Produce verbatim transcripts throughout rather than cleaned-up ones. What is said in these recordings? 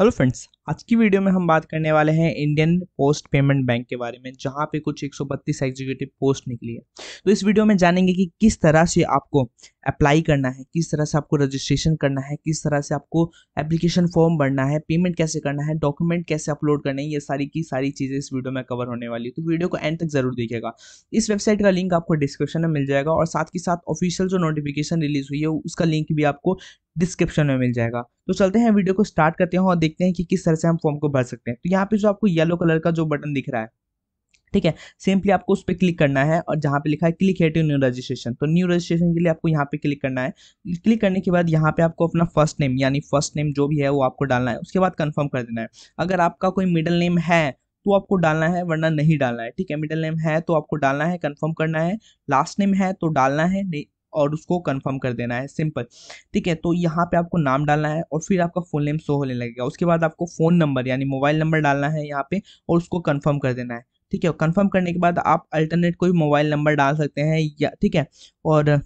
Hello friends, आज की video में हम बात करने वाले हैं इंडियन पोस्ट पेमेंट बैंक के बारे में, जहां पे कुछ एक सौ बत्तीस एग्जीक्यूटिव पोस्ट निकली है। तो इस वीडियो में जानेंगे कि किस तरह से आपको अप्लाई करना है, किस तरह से आपको रजिस्ट्रेशन करना है, किस तरह से आपको एप्लीकेशन फॉर्म भरना है, पेमेंट कैसे करना है, डॉक्यूमेंट कैसे अपलोड करना है, ये सारी की सारी चीज़ें इस वीडियो में कवर होने वाली है। तो वीडियो को एंड तक जरूर देखिएगा। इस वेबसाइट का लिंक आपको डिस्क्रिप्शन में मिल जाएगा और साथ ही साथ ऑफिशियल जो नोटिफिकेशन रिलीज हुई है उसका लिंक भी आपको डिस्क्रिप्शन में मिल जाएगा। तो चलते हैं, वीडियो को स्टार्ट करते हैं और देखते हैं कि किस तरह से हम फॉर्म को भर सकते हैं। तो यहाँ पे जो आपको येलो कलर का जो बटन दिख रहा है, ठीक है, सिंपली आपको उस पर क्लिक करना है और जहाँ पे लिखा है click here to new registration, तो न्यू रजिस्ट्रेशन के लिए आपको यहाँ पे क्लिक करना है। क्लिक करने के बाद यहाँ पे आपको अपना फर्स्ट नेम यानी फर्स्ट नेम जो भी है वो आपको डालना है। उसके बाद कंफर्म कर देना है। अगर आपका कोई मिडिल नेम है तो आपको डालना है, वरना नहीं डालना है, ठीक है। मिडिल नेम है तो आपको डालना है, कंफर्म करना है। लास्ट नेम है तो डालना है और उसको कंफर्म कर देना है, सिंपल, ठीक है। तो यहाँ पे आपको नाम डालना है और फिर आपका फुल नेम शो होने लगेगा। उसके बाद आपको फ़ोन नंबर यानी मोबाइल नंबर डालना है यहाँ पे और उसको कंफर्म कर देना है, ठीक है। कंफर्म करने के बाद आप अल्टरनेट कोई मोबाइल नंबर डाल सकते हैं या, ठीक है, और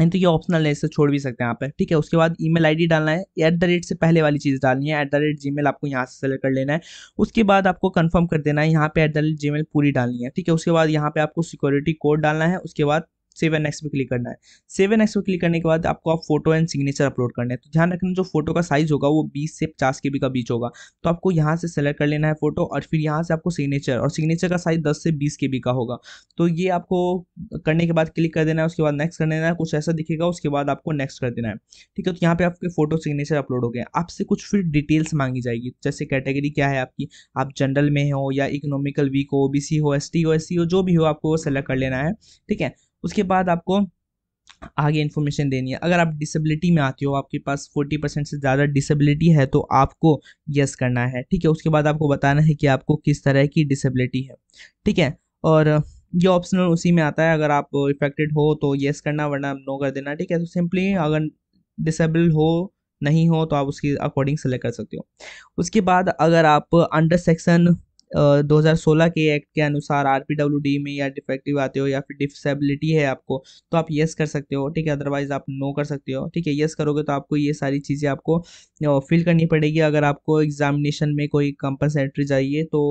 तो ये ऑप्शनल है, इसे छोड़ भी सकते हैं यहाँ पे, ठीक है। उसके बाद ईमेल आईडी डालना है, एट द रेट से पहले वाली चीज़ डालनी है, at the rate Gmail आपको यहाँ से सेलेक्ट कर लेना है। उसके बाद आपको कंफर्म कर देना है, यहाँ पे at the rate Gmail पूरी डालनी है, ठीक है। उसके बाद यहाँ पे आपको सिक्योरिटी कोड डालना है। उसके बाद सेव एंड नेक्स्ट पे क्लिक करना है। सेव एंड नेक्स्ट पे क्लिक करने के बाद आपको आप फोटो एंड सिग्नेचर अपलोड करना है। तो ध्यान रखना, जो फोटो का साइज होगा वो बीस से पचास केबी का बीच होगा। तो आपको यहाँ से सेलेक्ट कर लेना है फोटो और फिर यहाँ से आपको सिग्नेचर, और सिग्नेचर का साइज दस से बीस केबी का होगा। तो ये आपको करने के बाद क्लिक कर देना है। उसके बाद नेक्स्ट कर देना है, कुछ ऐसा दिखेगा। उसके बाद आपको नेक्स्ट कर देना है, ठीक है। तो यहाँ पर आपके फोटो सिग्नेचर अपलोड हो गए। आपसे कुछ फिर डिटेल्स मांगी जाएगी, जैसे कैटेगरी क्या है आपकी, आप जनरल में हो या इकोनॉमिकल वीक हो, ओ बी सी हो, एस टी हो, एस सी हो, जो भी हो आपको वो सेलेक्ट कर लेना है, ठीक है। उसके बाद आपको आगे इन्फॉर्मेशन देनी है। अगर आप डिसेबिलिटी में आते हो, आपके पास चालीस परसेंट से ज़्यादा डिसेबिलिटी है, तो आपको यस करना है, ठीक है। उसके बाद आपको बताना है कि आपको किस तरह की डिसेबिलिटी है, ठीक है। और ये ऑप्शनल उसी में आता है, अगर आप इफेक्टेड हो तो यस करना, वरना नो कर देना, ठीक है। तो सिंपली अगर डिसेबल हो, नहीं हो, तो आप उसके अकॉर्डिंग सेलेक्ट कर सकते हो। उसके बाद अगर आप अंडर सेक्शन दो हज़ार सोलह के एक्ट के अनुसार आरपीडब्ल्यूडी में या डिफेक्टिव आते हो या फिर डिसेबिलिटी है आपको, तो आप येस कर सकते हो, ठीक है। अदरवाइज आप नो कर सकते हो, ठीक है। येस करोगे तो आपको ये सारी चीज़ें आपको फिल करनी पड़ेगी। अगर आपको एग्जामिनेशन में कोई कंपनसेटरी चाहिए तो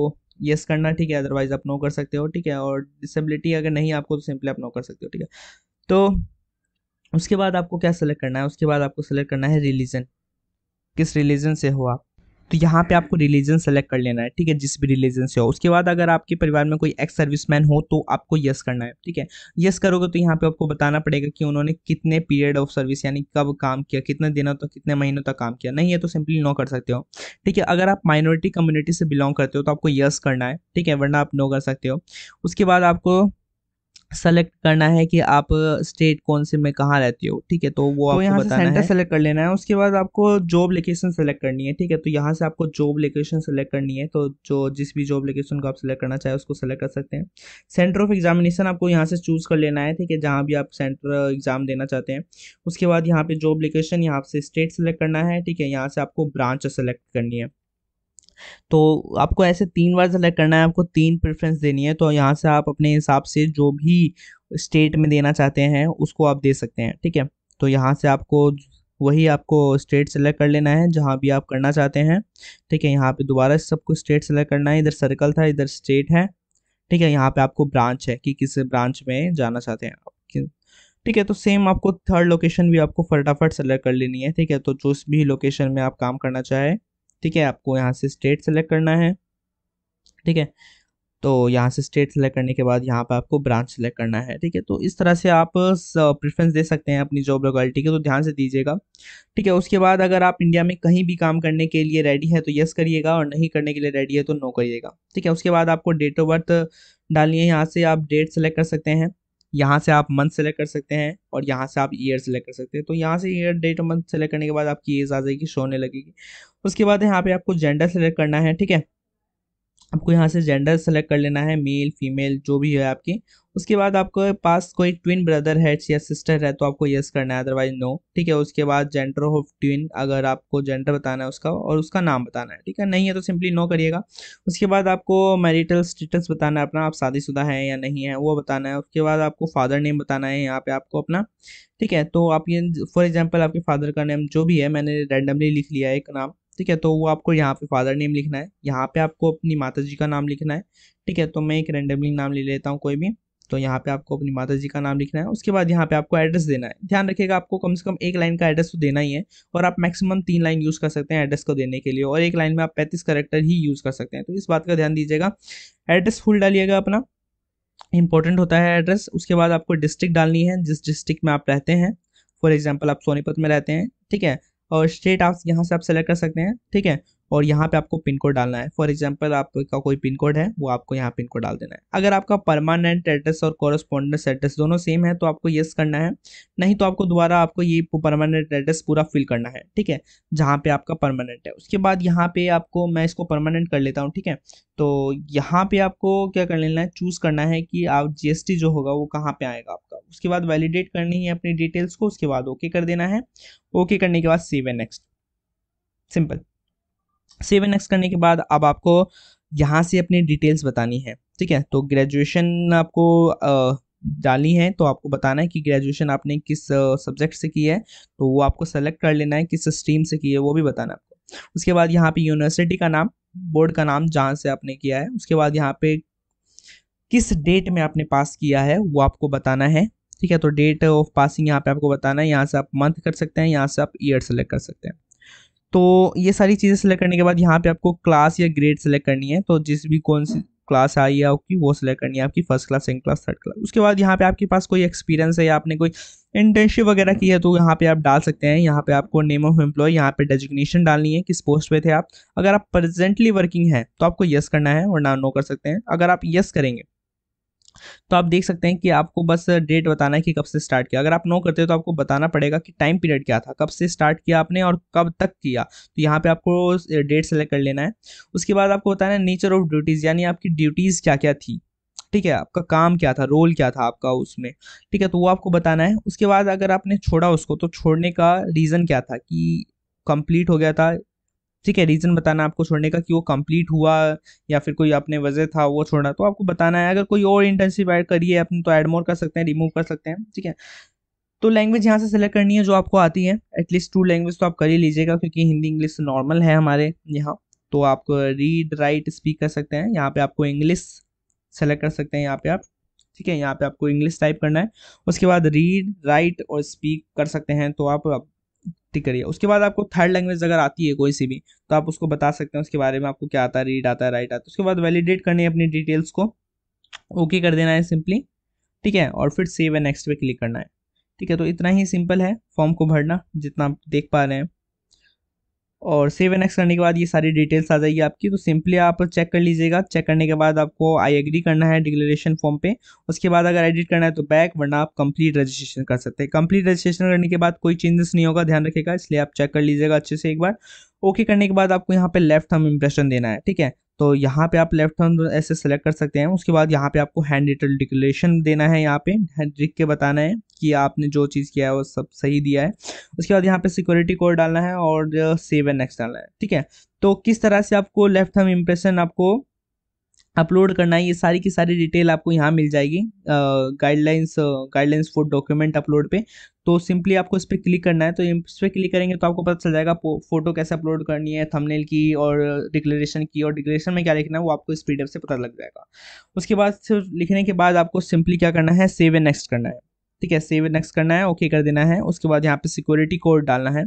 येस करना, ठीक है, अदरवाइज आप नो कर सकते हो, ठीक है। और डिसेबिलिटी अगर नहीं आपको तो सिंपली आप नो कर सकते हो, ठीक है। तो उसके बाद आपको क्या सेलेक्ट करना है, उसके बाद आपको सेलेक्ट करना है रिलीजन, किस रिलीजन से हो आप, तो यहाँ पे आपको रिलीजन सेलेक्ट कर लेना है, ठीक है, जिस भी रिलीजन से हो। उसके बाद अगर आपके परिवार में कोई एक्स सर्विसमैन हो तो आपको यस करना है, ठीक है। यस करोगे तो यहाँ पे आपको बताना पड़ेगा कि उन्होंने कितने पीरियड ऑफ सर्विस यानी कब काम किया, कितने दिनों तक, कितने महीनों तक काम किया। नहीं है तो सिंपली नो कर सकते हो, ठीक है। अगर आप माइनॉरिटी कम्युनिटी से बिलोंग करते हो तो आपको यस करना है, ठीक है, वरना आप नो कर सकते हो। उसके बाद आपको सेलेक्ट करना है कि आप स्टेट कौन से में कहाँ रहते हो, ठीक है। तो वो तो आपको यहाँ बताना से सेंटर सेलेक्ट कर लेना है। उसके बाद आपको जॉब लोकेशन सेलेक्ट करनी है, ठीक है। तो यहाँ से आपको जॉब लोकेशन सेलेक्ट करनी है, तो जो जिस भी जॉब लोकेशन को आप सेलेक्ट करना चाहे उसको सेलेक्ट कर सकते हैं। सेंटर ऑफ एग्जामिनेशन आपको यहाँ से चूज़ कर लेना है, ठीक है, जहाँ भी आप सेंटर एग्ज़ाम देना चाहते हैं। उसके बाद यहाँ पर जॉब लोकेशन, यहाँ से स्टेट सेलेक्ट करना है, ठीक है। यहाँ से आपको ब्रांच सेलेक्ट करनी है। तो आपको ऐसे तीन बार सेलेक्ट करना है, आपको तीन प्रेफरेंस देनी है। तो यहाँ से आप अपने हिसाब से जो भी स्टेट में देना चाहते हैं उसको आप दे सकते हैं, ठीक है। तो यहाँ से आपको वही आपको स्टेट सेलेक्ट कर लेना है जहाँ भी आप करना चाहते हैं, ठीक है। यहाँ पे दोबारा सबको स्टेट सेलेक्ट करना है, इधर सर्कल था, इधर स्टेट है, ठीक है। यहाँ पे आपको ब्रांच है कि किस ब्रांच में जाना चाहते हैं आप, ठीक है। तो सेम आपको थर्ड लोकेशन भी आपको फटाफट सेलेक्ट कर लेनी है, ठीक है। तो जिस भी लोकेशन में आप काम करना चाहें, ठीक है, आपको यहाँ से स्टेट सेलेक्ट करना है, ठीक है। तो यहाँ से स्टेट सेलेक्ट करने के बाद यहाँ पर आपको ब्रांच सेलेक्ट करना है, ठीक है। तो इस तरह से आप प्रेफरेंस दे सकते हैं अपनी जॉब लोकेलिटी के, तो ध्यान से दीजिएगा, ठीक है। उसके बाद अगर आप इंडिया में कहीं भी काम करने के लिए रेडी है तो यस करिएगा, और नहीं करने के लिए रेडी है तो नो करिएगा, ठीक है। उसके बाद आपको डेट ऑफ बर्थ डालनी है। यहाँ से आप डेट सेलेक्ट कर सकते हैं, यहाँ से आप मंथ सेलेक्ट कर सकते हैं, और यहाँ से आप ईयर सेलेक्ट कर सकते हैं। तो यहाँ से ईयर, डेट और मंथ सेलेक्ट करने के बाद आपकी एज आ जाएगी, शो होने लगेगी। उसके बाद यहाँ पे आपको जेंडर सेलेक्ट करना है, ठीक है। आपको यहाँ से जेंडर सेलेक्ट कर लेना है, मेल फीमेल जो भी है आपकी। उसके बाद आपके पास कोई ट्विन ब्रदर है या सिस्टर है तो आपको येस करना है, अदरवाइज नो, ठीक है। उसके बाद जेंडर ऑफ ट्विन, अगर आपको जेंडर बताना है उसका, और उसका नाम बताना है, ठीक है। नहीं है तो सिंपली नो करिएगा। उसके बाद आपको मैरिटल स्टेटस बताना है अपना, आप शादीशुदा हैं या नहीं है वो बताना है। उसके बाद आपको फादर नेम बताना है यहाँ पे आपको अपना, ठीक है। तो आप ये फॉर एग्जाम्पल आपके फादर का नेम जो भी है, मैंने रैंडमली लिख लिया है एक नाम, ठीक है। तो वो आपको यहाँ पे फादर नेम लिखना है, यहाँ पे आपको अपनी माता जी का नाम लिखना है, ठीक है। तो मैं एक रेंडमली नाम ले लेता हूँ कोई भी। तो यहाँ पे आपको अपनी माता जी का नाम लिखना है, उसके बाद यहाँ पे आपको एड्रेस देना है। ध्यान रखिएगा आपको कम से कम एक लाइन का एड्रेस तो देना ही है, और आप मैक्सिमम तीन लाइन यूज़ कर सकते हैं एड्रेस को देने के लिए, और एक लाइन में आप पैंतीस कैरेक्टर ही यूज़ कर सकते हैं, तो इस बात का ध्यान दीजिएगा। एड्रेस फुल डालिएगा अपना, इंपॉर्टेंट होता है एड्रेस। उसके बाद आपको डिस्ट्रिक्ट डालनी है, जिस डिस्ट्रिक्ट में आप रहते हैं। फॉर एग्जाम्पल आप सोनीपत में रहते हैं, ठीक है, और स्टेट आप यहाँ से आप सेलेक्ट कर सकते हैं, ठीक है। और यहाँ पे आपको पिन कोड डालना है। फॉर एग्जांपल आपका कोई पिन कोड है, वो आपको यहाँ पिन कोड डाल देना है। अगर आपका परमानेंट एड्रेस और कॉरेस्पॉन्डेंस एड्रेस दोनों सेम है तो आपको येस करना है, नहीं तो आपको दोबारा आपको ये परमानेंट एड्रेस पूरा फिल करना है, ठीक है, जहाँ पे आपका परमानेंट है। उसके बाद यहाँ पे आपको, मैं इसको परमानेंट कर लेता हूँ, ठीक है। तो यहाँ पे आपको क्या कर लेना है, चूज़ करना है कि आप जी एस टी जो होगा वो कहाँ पर आएगा आपका। उसके बाद वैलिडेट करनी है अपनी डिटेल्स को, उसके बाद ओके कर देना है। ओके करने के बाद save and next, simple. Save and next करने के बाद अब आपको यहाँ से अपनी डिटेल्स बतानी है, ठीक है। तो ग्रेजुएशन आपको डालनी है, तो आपको बताना है कि ग्रेजुएशन आपने किस सब्जेक्ट से की है, तो वो आपको सेलेक्ट कर लेना है। किस स्ट्रीम से की है वो भी बताना है आपको। उसके बाद यहाँ पे यूनिवर्सिटी का नाम, बोर्ड का नाम जहाँ से आपने किया है, उसके बाद यहाँ पे किस डेट में आपने पास किया है वो आपको बताना है, ठीक है। तो डेट ऑफ पासिंग यहाँ पर आपको बताना है। यहाँ से आप मंथ कर सकते हैं, यहाँ से आप ईयर सेलेक्ट कर सकते हैं। तो ये सारी चीज़ें सेलेक्ट करने के बाद यहाँ पे आपको क्लास या ग्रेड सेलेक्ट करनी है, तो जिस भी कौन सी क्लास आई है आपकी वो सेलेक्ट करनी है, आपकी first class, second class, third class. उसके बाद यहाँ पे आपके पास कोई एक्सपीरियंस है या आपने कोई इंटर्नशिप वगैरह की है तो यहाँ पे आप डाल सकते हैं। यहाँ पे आपको नेम ऑफ एम्प्लॉय, यहाँ पे डेजिग्नेशन डालनी है, किस पोस्ट पे थे आप। अगर आप प्रेजेंटली वर्किंग हैं तो आपको येस करना है, वरना नो कर सकते हैं। अगर आप येस करेंगे तो आप देख सकते हैं कि आपको बस डेट बताना है कि कब से स्टार्ट किया। अगर आप नो करते हो तो आपको बताना पड़ेगा कि टाइम पीरियड क्या था, कब से स्टार्ट किया आपने और कब तक किया। तो यहाँ पे आपको डेट सेलेक्ट कर लेना है। उसके बाद आपको बताना है नेचर ऑफ ड्यूटीज़, यानी आपकी ड्यूटीज़ क्या क्या थी, ठीक है, आपका काम क्या था, रोल क्या था आपका उसमें, ठीक है, तो वो आपको बताना है। उसके बाद अगर आपने छोड़ा उसको तो छोड़ने का रीज़न क्या था, कि कंप्लीट हो गया था, ठीक है, रीज़न बताना आपको छोड़ने का कि वो कंप्लीट हुआ या फिर कोई आपने वजह था वो छोड़ा, तो आपको बताना है। अगर कोई और इंटर्नशिप ऐड करिए आपने तो ऐड मोर कर सकते हैं, रिमूव कर सकते हैं, ठीक है। तो लैंग्वेज यहाँ से सेलेक्ट करनी है जो आपको आती है, एटलीस्ट टू लैंग्वेज तो आप कर ही लीजिएगा, क्योंकि हिंदी इंग्लिश नॉर्मल है हमारे यहाँ, तो आप रीड राइट स्पीक कर सकते हैं। यहाँ पर आपको इंग्लिश सेलेक्ट कर सकते हैं यहाँ पर आप, ठीक है, यहाँ पर आपको इंग्लिश टाइप करना है। उसके बाद रीड राइट और स्पीक कर सकते हैं, तो आप ठीक करिए। उसके बाद आपको थर्ड लैंग्वेज अगर आती है कोई सी भी तो आप उसको बता सकते हैं, उसके बारे में आपको क्या आता है, रीड आता है, राइट आता है। उसके बाद वैलिडेट करनी है अपनी डिटेल्स को, ओके कर देना है सिंपली, ठीक है, और फिर सेव एंड नेक्स्ट पे क्लिक करना है, ठीक है। तो इतना ही सिंपल है फॉर्म को भरना, जितना आप देख पा रहे हैं। और सेव एंड नेक्स्ट करने के बाद ये सारी डिटेल्स आ जाएगी आपकी, तो सिंपली आप चेक कर लीजिएगा। चेक करने के बाद आपको आई एग्री करना है डिक्लेरेशन फॉर्म पे। उसके बाद अगर एडिट करना है तो बैक, वरना आप कंप्लीट रजिस्ट्रेशन कर सकते हैं। कंप्लीट रजिस्ट्रेशन करने के बाद कोई चेंजेस नहीं होगा, ध्यान रखिएगा, इसलिए आप चेक कर लीजिएगा अच्छे से एक बार। ओके करने के बाद आपको यहाँ पे लेफ्ट थंब इंप्रेशन देना है, ठीक है, तो यहाँ पे आप लेफ्ट थंब ऐसे सेलेक्ट कर सकते हैं। उसके बाद यहाँ पे आपको हैंड रिटन डिक्लेरेशन देना है, यहाँ पे हैंड लिख के बताना है कि आपने जो चीज़ किया है वो सब सही दिया है। उसके बाद यहाँ पे सिक्योरिटी कोड डालना है और सेव एंड नेक्स्ट डालना है, ठीक है। तो किस तरह से आपको लेफ्ट थंब इंप्रेशन आपको अपलोड करना है, ये सारी की सारी डिटेल आपको यहाँ मिल जाएगी, guidelines guidelines for document upload पे। तो सिंपली आपको इस पर क्लिक करना है, तो इस पर क्लिक करेंगे तो आपको पता चल जाएगा फोटो कैसे अपलोड करनी है, थंबनेल की और डिक्लेरेशन की, और डिक्लेरेशन में क्या लिखना है वो आपको इस पीडीएफ से पता लग जाएगा। उसके बाद सिर्फ लिखने के बाद आपको सिंपली क्या करना है, सेव एंड नेक्स्ट करना है, ठीक है, सेव एंड नेक्स्ट करना है, ओके कर देना है। उसके बाद यहाँ पर सिक्योरिटी कोड डालना है,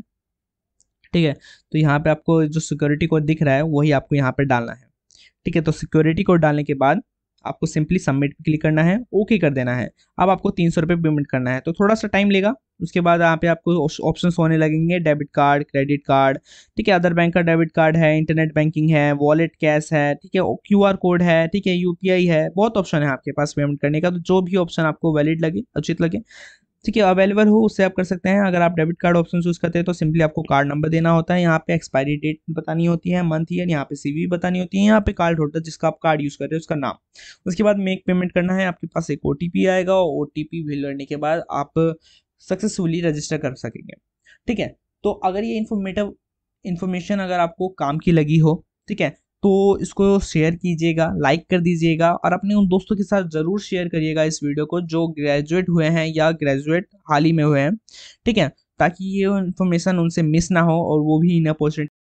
ठीक है, तो यहाँ पर आपको जो सिक्योरिटी कोड दिख रहा है वही आपको यहाँ पर डालना है, ठीक है। तो सिक्योरिटी कोड डालने के बाद आपको सिंपली सबमिट पे क्लिक करना है, ओके कर देना है। अब आपको तीन सौ रुपये पेमेंट करना है, तो थोड़ा सा टाइम लेगा। उसके बाद यहाँ पे आपको ऑप्शंस होने लगेंगे, डेबिट कार्ड, क्रेडिट कार्ड, ठीक है, अदर बैंक का डेबिट कार्ड है, इंटरनेट बैंकिंग है, वॉलेट कैश है, ठीक है, क्यू आर कोड है, ठीक है, यू पी आई है, बहुत ऑप्शन है आपके पास पेमेंट करने का। तो जो भी ऑप्शन आपको वैलिड लगे, उचित लगे, ठीक है, अवेलेबल हो, उससे आप कर सकते हैं। अगर आप डेबिट कार्ड ऑप्शन यूज़ करते हैं तो सिंपली आपको कार्ड नंबर देना होता है, यहाँ पे एक्सपायरी डेट बतानी होती है, मंथ ईयर, यहाँ पे सीवीवी बतानी होती है, यहाँ पे कार्ड होल्डर जिसका आप कार्ड यूज़ कर रहे हो उसका नाम। उसके बाद मेक पेमेंट करना है, आपके पास एक ओटीपी आएगा, और ओटीपी फिल करने के बाद आप सक्सेसफुली रजिस्टर कर सकेंगे, ठीक है। तो अगर ये इन्फॉर्मेटिव इन्फॉर्मेशन अगर आपको काम की लगी हो, ठीक है, तो इसको शेयर कीजिएगा, लाइक कर दीजिएगा, और अपने उन दोस्तों के साथ ज़रूर शेयर करिएगा इस वीडियो को जो ग्रेजुएट हुए हैं या ग्रेजुएट हाल ही में हुए हैं, ठीक है, ताकि ये इन्फॉर्मेशन उनसे मिस ना हो और वो भी इन अपॉर्चुनिटी